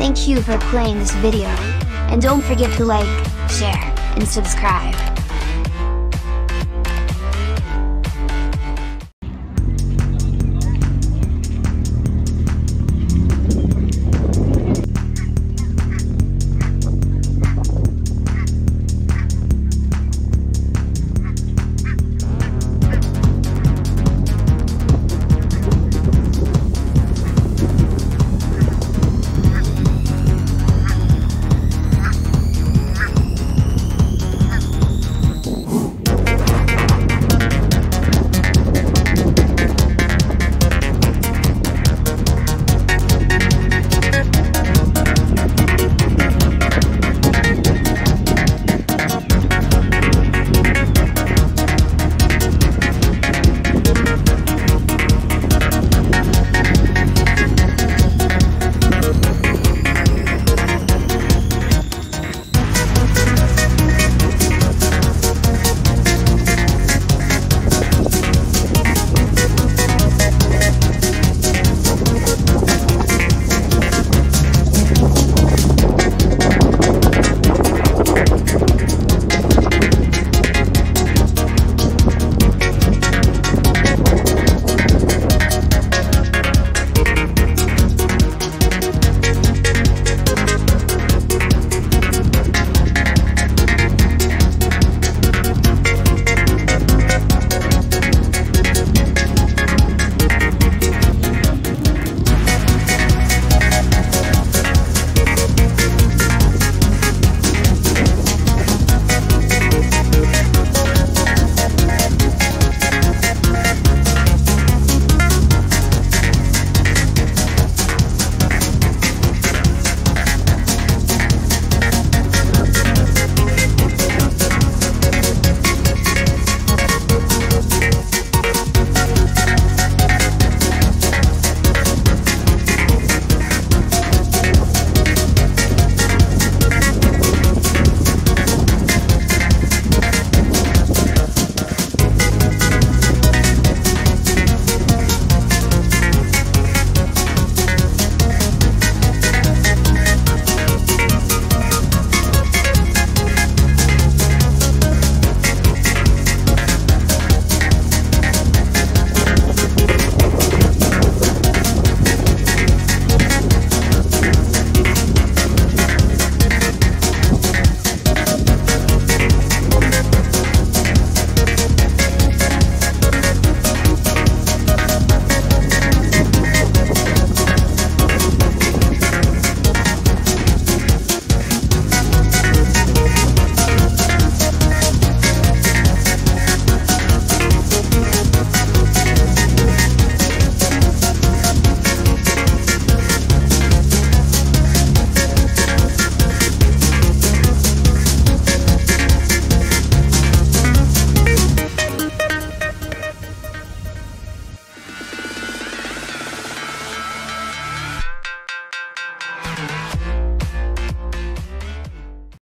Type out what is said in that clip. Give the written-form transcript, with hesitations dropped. Thank you for playing this video, and don't forget to like, share, and subscribe.